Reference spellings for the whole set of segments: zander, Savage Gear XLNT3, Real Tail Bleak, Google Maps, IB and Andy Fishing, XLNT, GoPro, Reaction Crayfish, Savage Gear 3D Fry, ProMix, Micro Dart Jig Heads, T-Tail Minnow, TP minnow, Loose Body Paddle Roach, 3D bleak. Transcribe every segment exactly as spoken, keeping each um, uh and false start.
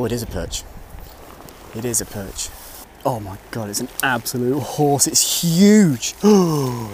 Oh, it is a perch. It is a perch. Oh my God, it's an absolute horse. It's huge. Oh.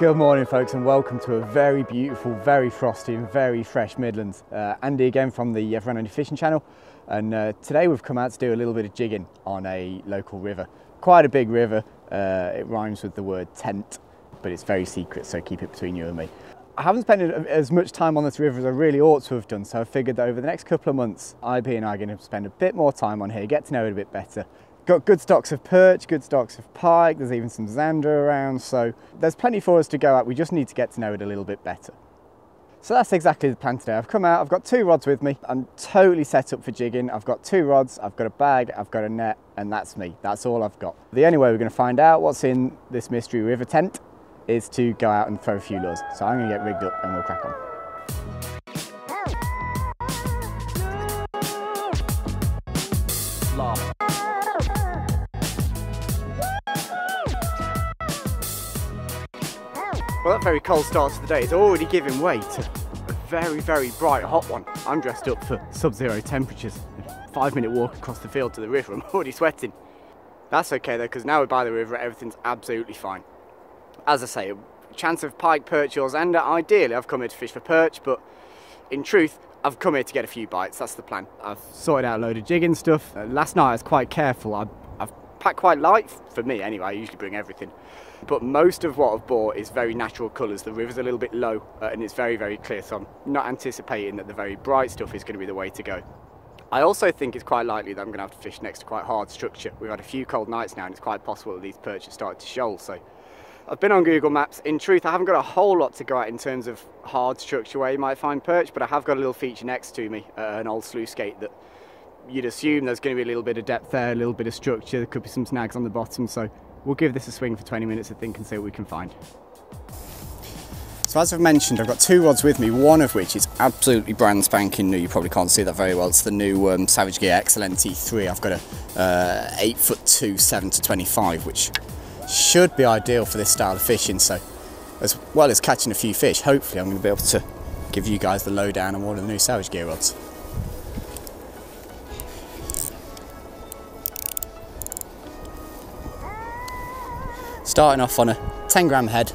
Good morning, folks, and welcome to a very beautiful, very frosty and very fresh Midlands. Uh, Andy again from the I B and Andy Fishing channel, and uh, today we've come out to do a little bit of jigging on a local river. Quite a big river, uh, it rhymes with the word tent, but it's very secret, so keep it between you and me. I haven't spent as much time on this river as I really ought to have done, so I figured that over the next couple of months, I B and I are going to spend a bit more time on here, get to know it a bit better. Got good stocks of perch, good stocks of pike, there's even some zander around, so there's plenty for us to go at. We just need to get to know it a little bit better. So that's exactly the plan today. I've come out, I've got two rods with me, I'm totally set up for jigging. I've got two rods, I've got a bag, I've got a net, and that's me, that's all I've got. The only way we're going to find out what's in this mystery river tent is to go out and throw a few lures. So I'm going to get rigged up and we'll crack on. Well, that very cold start to the day is already giving way to a very, very bright hot one. I'm dressed up for sub-zero temperatures. Five minute walk across the field to the river, I'm already sweating. That's okay though, because now we're by the river, everything's absolutely fine. As I say, a chance of pike, perch or zander. Ideally I've come here to fish for perch, but in truth, I've come here to get a few bites, that's the plan. I've sorted out a load of jigging stuff. Uh, last night I was quite careful. I, I've packed quite light, for me anyway, I usually bring everything. But most of what I've bought is very natural colours. The river's a little bit low uh, and it's very, very clear, so I'm not anticipating that the very bright stuff is going to be the way to go. I also think it's quite likely that I'm going to have to fish next to quite hard structure. We've had a few cold nights now and it's quite possible that these perch have started to shoal, so I've been on Google Maps. In truth, I haven't got a whole lot to go at in terms of hard structure where you might find perch, but I have got a little feature next to me, uh, an old sluice gate that you'd assume there's going to be a little bit of depth there, a little bit of structure, there could be some snags on the bottom, so we'll give this a swing for twenty minutes, I think, and see what we can find. So as I've mentioned, I've got two rods with me, one of which is absolutely brand spanking new. You probably can't see that very well. It's the new um, Savage Gear X L N T three. I've got a uh, eight foot two seven to twenty-five, which should be ideal for this style of fishing. So as well as catching a few fish, hopefully I'm going to be able to give you guys the lowdown on one of the new Savage Gear rods. Starting off on a ten gram head,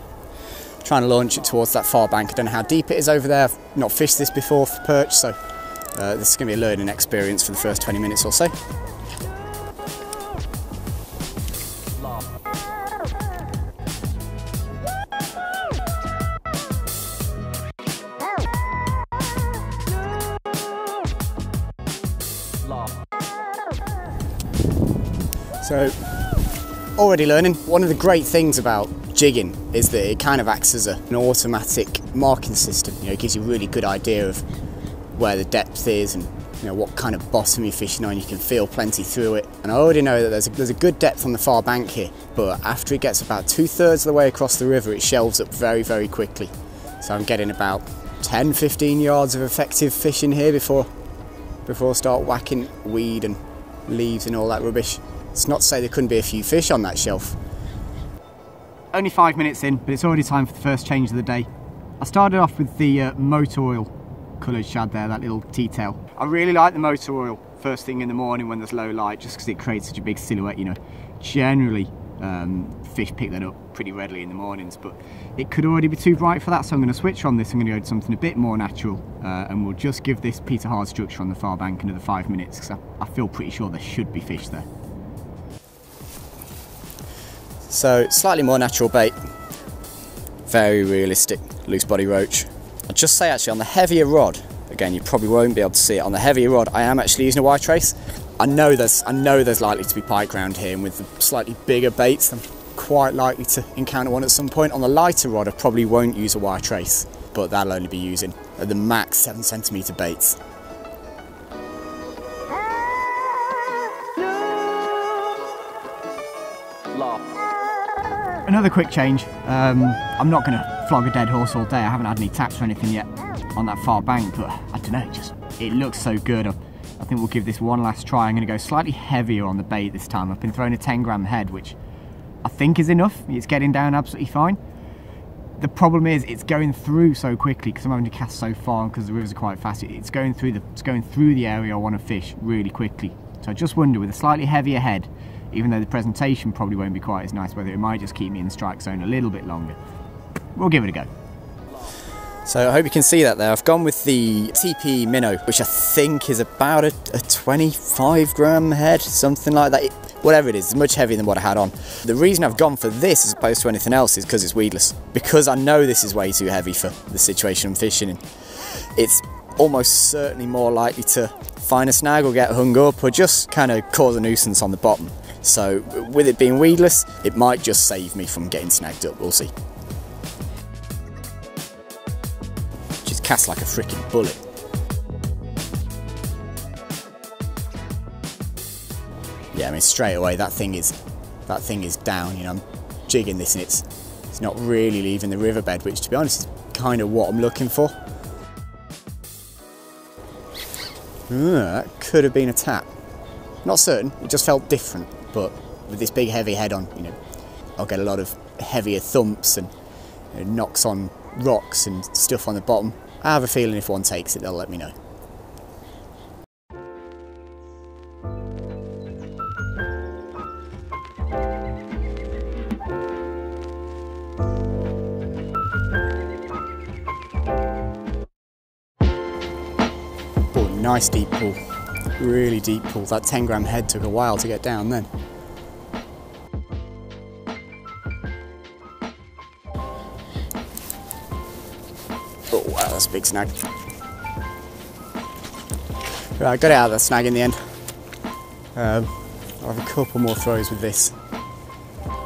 trying to launch it towards that far bank. I don't know how deep it is over there. I've not fished this before for perch, so uh, this is going to be a learning experience for the first twenty minutes or so. So, already learning. One of the great things about jigging is that it kind of acts as a, an automatic marking system. You know, it gives you a really good idea of where the depth is and you know what kind of bottom you're fishing on. You can feel plenty through it. And I already know that there's a, there's a good depth on the far bank here, but after it gets about two thirds of the way across the river, it shelves up very, very quickly. So I'm getting about ten, fifteen yards of effective fishing here before, before I start whacking weed and leaves and all that rubbish. It's not to say there couldn't be a few fish on that shelf. Only five minutes in, but it's already time for the first change of the day. I started off with the uh, motor oil coloured shad there, that little T-tail. I really like the motor oil first thing in the morning when there's low light, just because it creates such a big silhouette, you know. Generally, um, fish pick that up pretty readily in the mornings, but it could already be too bright for that, so I'm going to switch on this. I'm going to go to something a bit more natural, uh, and we'll just give this Peter Hard structure on the far bank another five minutes, because I, I feel pretty sure there should be fish there. So, slightly more natural bait, very realistic, loose body roach. I'd just say actually on the heavier rod, again you probably won't be able to see it, on the heavier rod I am actually using a wire trace. I know there's, I know there's likely to be pike round here, and with the slightly bigger baits I'm quite likely to encounter one at some point. On the lighter rod I probably won't use a wire trace, but that'll only be using at the max seven centimetre baits. Another quick change. Um, I'm not going to flog a dead horse all day. I haven't had any taps or anything yet on that far bank, but I don't know, it just it looks so good. I've I think we'll give this one last try. I'm going to go slightly heavier on the bait this time. I've been throwing a ten gram head, which I think is enough. It's getting down absolutely fine. The problem is it's going through so quickly because I'm having to cast so far, because the rivers are quite fast. It's going through the it's going through the area I want to fish really quickly. So I just wonder, with a slightly heavier head, even though the presentation probably won't be quite as nice, whether it might just keep me in the strike zone a little bit longer. We'll give it a go. So I hope you can see that there. I've gone with the T P minnow, which I think is about a, a twenty-five gram head, something like that. It, whatever it is, it's much heavier than what I had on. The reason I've gone for this as opposed to anything else is because it's weedless. Because I know this is way too heavy for the situation I'm fishing in. It's almost certainly more likely to find a snag or get hung up or just kind of cause a nuisance on the bottom. So with it being weedless, it might just save me from getting snagged up, we'll see. Cast like a freaking bullet. Yeah, I mean straight away that thing is that thing is down. You know, I'm jigging this and it's it's not really leaving the riverbed, which to be honest is kind of what I'm looking for. Ooh, that could have been a tap. Not certain. It just felt different. But with this big heavy head on, you know, I'll get a lot of heavier thumps and, you know, knocks on rocks and stuff on the bottom. I have a feeling if one takes it, they'll let me know. Oh, nice deep pull. Really deep pull. That ten gram head took a while to get down then. Oh wow, that's a big snag. Right, got it out of that snag in the end. Um, I'll have a couple more throws with this,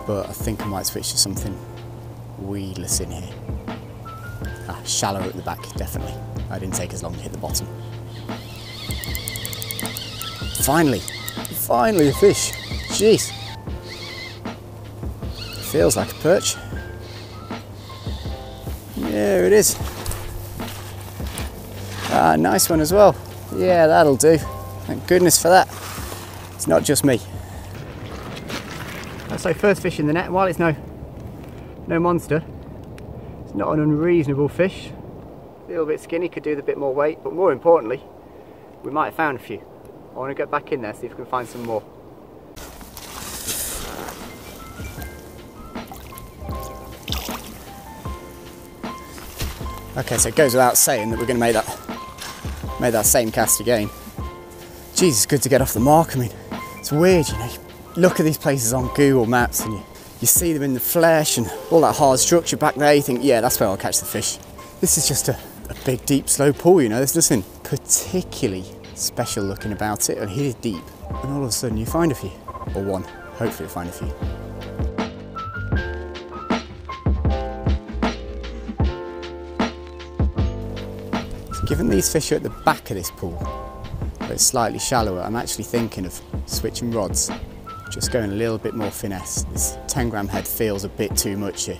but I think I might switch to something weedless in here. Ah, shallower at the back, definitely. I didn't take as long to hit the bottom. Finally, finally a fish. Jeez. Feels like a perch. There it is. Ah, nice one as well. Yeah, that'll do. Thank goodness for that. It's not just me. So first fish in the net. While it's no, no monster, it's not an unreasonable fish. A little bit skinny, could do with a bit more weight, but more importantly, we might have found a few. I want to get back in there, see if we can find some more. Okay, so it goes without saying that we're going to make that Made that same cast again. Jeez, it's good to get off the mark. I mean, it's weird, you know. You look at these places on Google Maps and you, you see them in the flesh and all that hard structure back there. You think, yeah, that's where I'll catch the fish. This is just a, a big, deep, slow pool, you know. There's nothing particularly special looking about it. And it is deep. And all of a sudden you find a few. Or one. Hopefully you'll find a few. Given these fish are at the back of this pool, but it's slightly shallower, I'm actually thinking of switching rods, just going a little bit more finesse. This ten gram head feels a bit too much here.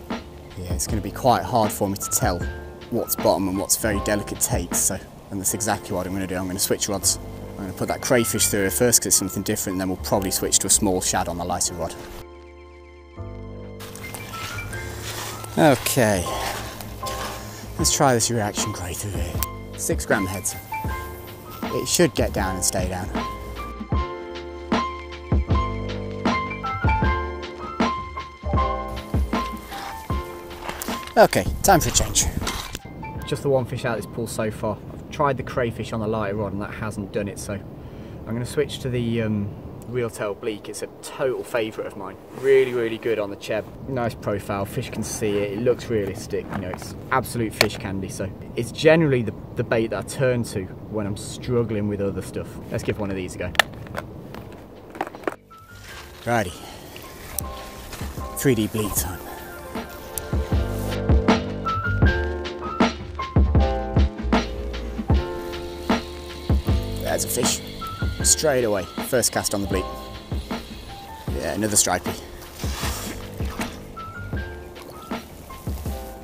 Yeah, it's going to be quite hard for me to tell what's bottom and what's very delicate takes, so, and that's exactly what I'm going to do. I'm going to switch rods. I'm going to put that crayfish through here first because it's something different, and then we'll probably switch to a small shad on the lighter rod. Okay, let's try this reaction cray through here. Six gram heads. It should get down and stay down. Okay, time for a change. Just the one fish out of this pool so far. I've tried the crayfish on the lighter rod and that hasn't done it, so I'm going to switch to the um, reel tail bleak. It's a total favourite of mine. Really, really good on the cheb. Nice profile, fish can see it, it looks realistic. You know, it's absolute fish candy, so it's generally the the bait that I turn to when I'm struggling with other stuff. Let's give one of these a go. Righty, three D bleak time. There's a fish, straight away, first cast on the bleak. Yeah, another stripey.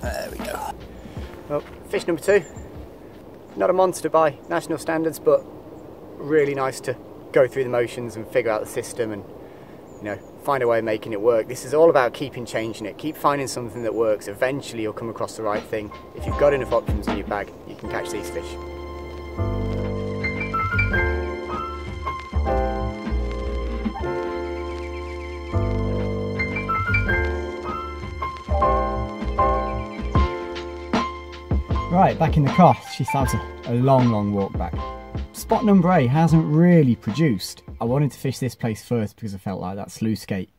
There we go. Well, fish number two. Not a monster by national standards, but really nice to go through the motions and figure out the system and, you know, find a way of making it work. This is all about keeping changing it. Keep finding something that works. Eventually you'll come across the right thing. If you've got enough options in your bag, you can catch these fish. Right, back in the car, she starts a, a long, long walk back. Spot number eight hasn't really produced. I wanted to fish this place first because I felt like that sluice gate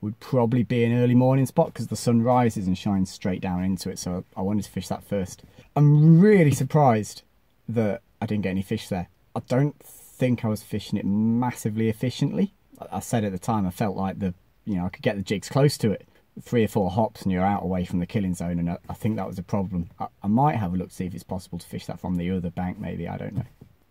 would probably be an early morning spot because the sun rises and shines straight down into it, so I wanted to fish that first. I'm really surprised that I didn't get any fish there. I don't think I was fishing it massively efficiently. I said at the time I felt like the, you know, I could get the jigs close to it. Three or four hops and you're out away from the killing zone, and I think that was a problem. I, I might have a look to see if it's possible to fish that from the other bank maybe, I don't know.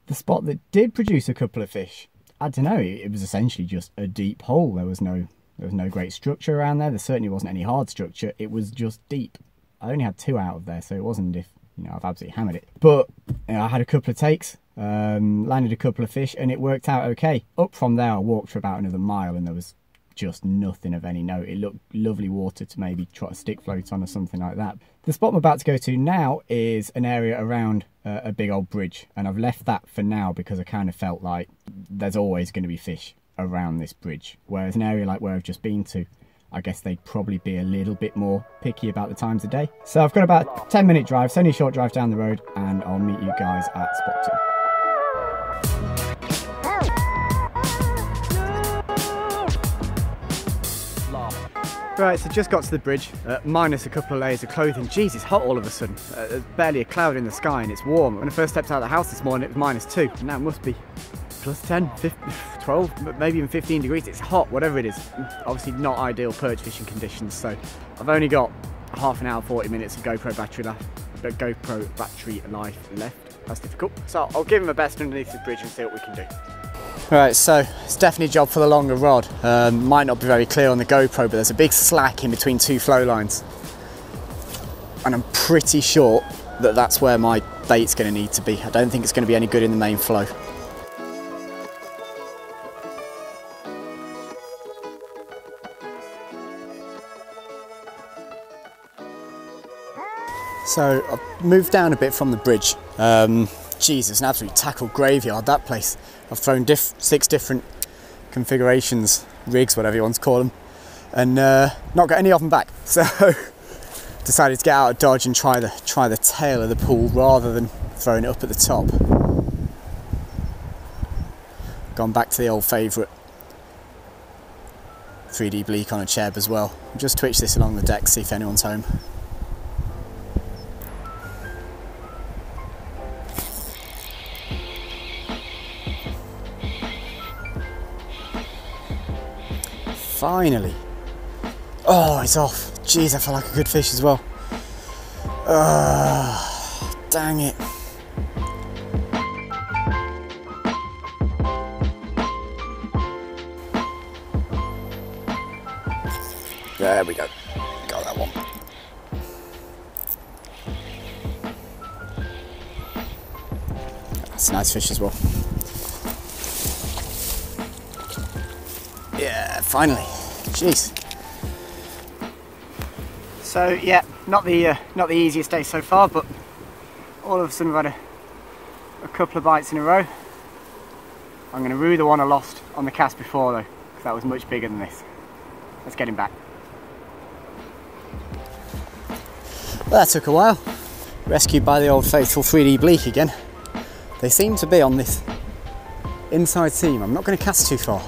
The spot that did produce a couple of fish, I don't know, it, it was essentially just a deep hole. There was no there was no great structure around there. There certainly wasn't any hard structure, it was just deep. I only had two out of there, so it wasn't if, you know, I've absolutely hammered it. But you know, I had a couple of takes, um, landed a couple of fish and it worked out okay. Up from there I walked for about another mile and there was just nothing of any note. It looked lovely water to maybe try a stick float on or something like that. The spot I'm about to go to now is an area around uh, a big old bridge, and I've left that for now because I kind of felt like there's always going to be fish around this bridge, whereas an area like where I've just been to, I guess they'd probably be a little bit more picky about the times of day. So I've got about a ten minute drive, it's only a short drive down the road, and I'll meet you guys at spot two. Right, so just got to the bridge, uh, minus a couple of layers of clothing. Jeez, it's hot all of a sudden. Uh, there's barely a cloud in the sky and it's warm. When I first stepped out of the house this morning, it was minus two. Now it must be plus ten, fifteen, twelve, maybe even fifteen degrees. It's hot, whatever it is. Obviously not ideal perch fishing conditions, so I've only got half an hour, forty minutes of GoPro battery left. But GoPro battery life left. That's difficult. So I'll give him a best underneath the bridge and see what we can do. Right, so it's definitely a job for the longer rod. Um, might not be very clear on the GoPro, but there's a big slack in between two flow lines. And I'm pretty sure that that's where my bait's going to need to be. I don't think it's going to be any good in the main flow. So I've moved down a bit from the bridge. Um, Jesus, an absolute tackle graveyard, that place. I've thrown diff six different configurations, rigs, whatever you want to call them, and uh, not got any of them back. So decided to get out of Dodge and try the try the tail of the pool rather than throwing it up at the top. Gone back to the old favourite, three D bleak on a cheb as well. Just twitch this along the deck, see if anyone's home. Finally. Oh, it's off. Jeez, I felt like a good fish as well. Oh, dang it. There we go. Got that one. That's a nice fish as well. Yeah, finally. Jeez. So yeah, not the uh, not the easiest day so far, but all of a sudden I've had a, a couple of bites in a row. I'm going to rue the one I lost on the cast before though, because that was much bigger than this. Let's get him back. Well, that took a while. Rescued by the old faithful three D bleak again. They seem to be on this inside seam. I'm not going to cast too far.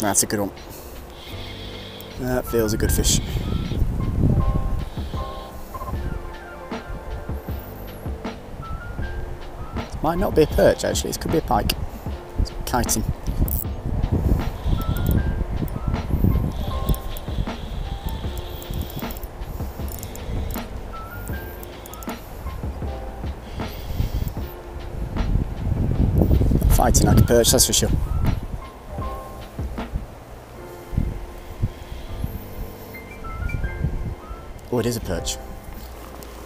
That's a good one. That feels a good fish. It might not be a perch actually, this could be a pike. It's kiting. fighting like a perch, that's for sure. Oh, it is a perch.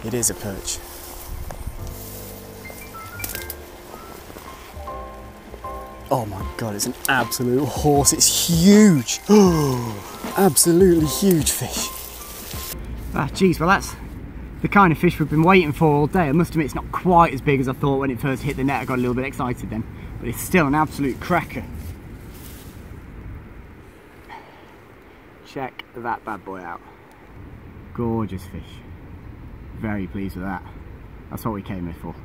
It is a perch. Oh my God, it's an absolute horse. It's huge. Oh, absolutely huge fish. Ah, geez, well that's the kind of fish we've been waiting for all day. I must admit it's not quite as big as I thought when it first hit the net. I got a little bit excited then, but it's still an absolute cracker. Check that bad boy out. Gorgeous fish. Very pleased with that. That's what we came here for.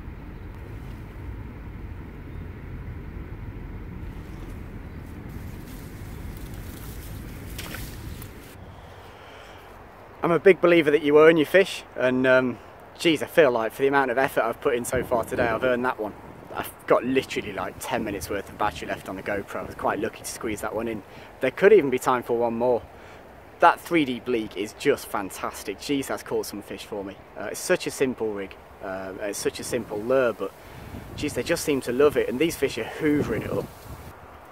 I'm a big believer that you earn your fish, and um, geez, I feel like for the amount of effort I've put in so far today, I've earned that one. I've got literally like ten minutes worth of battery left on the GoPro. I was quite lucky to squeeze that one in. There could even be time for one more. That three D bleak is just fantastic. Geez, that's caught some fish for me. Uh, it's such a simple rig, uh, it's such a simple lure, but geez, they just seem to love it, and these fish are hoovering it up.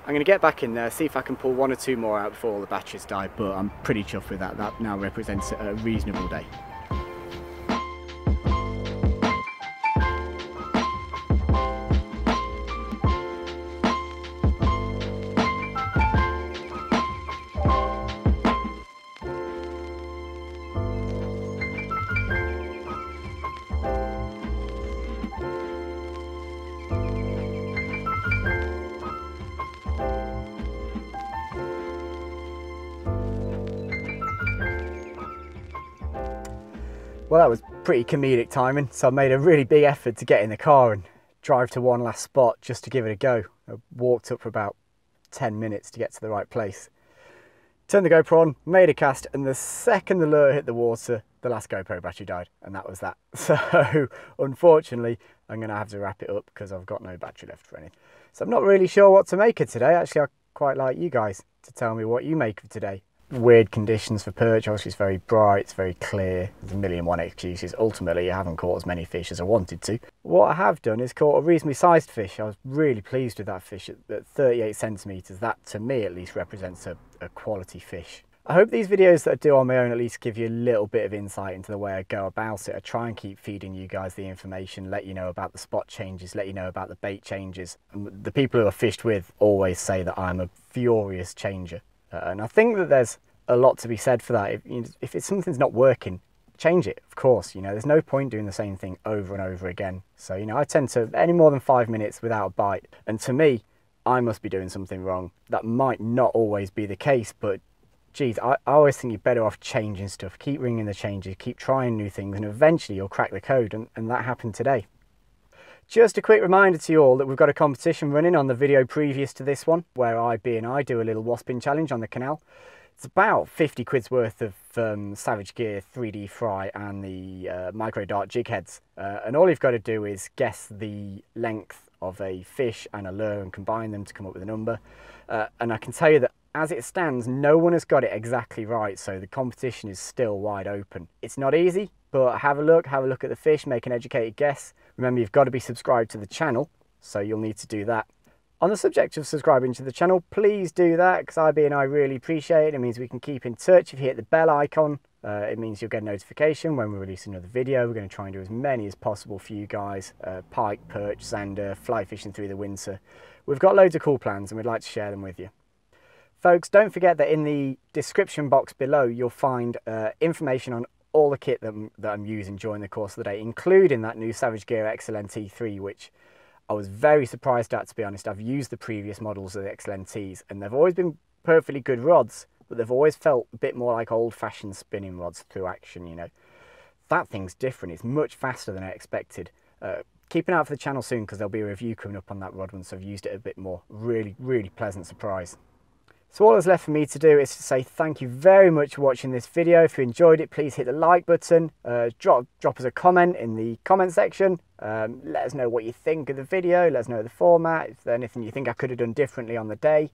I'm going to get back in there, see if I can pull one or two more out before all the batches die, but I'm pretty chuffed with that. That now represents a reasonable day. Well, that was pretty comedic timing, so I made a really big effort to get in the car and drive to one last spot just to give it a go. I walked up for about ten minutes to get to the right place. Turned the GoPro on, made a cast, and the second the lure hit the water, the last GoPro battery died, and that was that. So, unfortunately, I'm gonna have to wrap it up because I've got no battery left for anything. So I'm not really sure what to make of today. Actually, I'd quite like you guys to tell me what you make of today. Weird conditions for perch, obviously it's very bright, it's very clear, there's a million and one excuses. Ultimately I haven't caught as many fish as I wanted to. What I have done is caught a reasonably sized fish. I was really pleased with that fish at thirty-eight centimetres, that to me at least represents a, a quality fish. I hope these videos that I do on my own at least give you a little bit of insight into the way I go about it. I try and keep feeding you guys the information, let you know about the spot changes, let you know about the bait changes. And the people who I fished with always say that I'm a furious changer. Uh, and I think that there's a lot to be said for that. If, you know, if it's, something's not working, change it, of course. You know, there's no point doing the same thing over and over again. So, you know, I tend to, any more than five minutes without a bite. And to me, I must be doing something wrong. That might not always be the case, but geez, I, I always think you're better off changing stuff. Keep ringing the changes, keep trying new things, and eventually you'll crack the code, and, and that happened today. Just a quick reminder to you all that we've got a competition running on the video previous to this one, where I B and I do a little waspin challenge on the canal. It's about fifty quid's worth of um, Savage Gear three D Fry and the uh, Micro Dart Jig Heads. Uh, and all you've got to do is guess the length of a fish and a lure and combine them to come up with a number. Uh, and I can tell you that as it stands, no one has got it exactly right, so the competition is still wide open. It's not easy, but have a look, have a look at the fish, make an educated guess. Remember, you've got to be subscribed to the channel, so you'll need to do that. On the subject of subscribing to the channel, please do that, because I B and I really appreciate it. It means we can keep in touch. If you hit the bell icon, uh, it means you'll get a notification when we release another video. We're going to try and do as many as possible for you guys. Uh, pike, perch, zander, fly fishing through the winter. We've got loads of cool plans, and we'd like to share them with you. Folks, don't forget that in the description box below, you'll find uh, information on all the kit that I'm, that I'm using during the course of the day, including that new Savage Gear X L N T three, which I was very surprised at, to be honest. I've used the previous models of the X L N Ts, and they've always been perfectly good rods, but they've always felt a bit more like old-fashioned spinning rods through action, you know. That thing's different. It's much faster than I expected. Uh, keep an eye out for the channel soon, because there'll be a review coming up on that rod once I've used it a bit more. Really, really pleasant surprise. So all that's left for me to do is to say thank you very much for watching this video. If you enjoyed it, please hit the like button, uh, drop, drop us a comment in the comment section. Um, let us know what you think of the video, let us know the format, if there's anything you think I could have done differently on the day.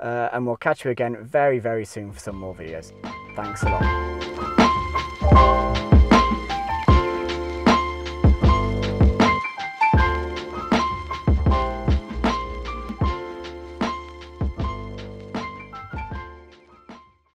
Uh, and we'll catch you again very, very soon for some more videos. Thanks a lot.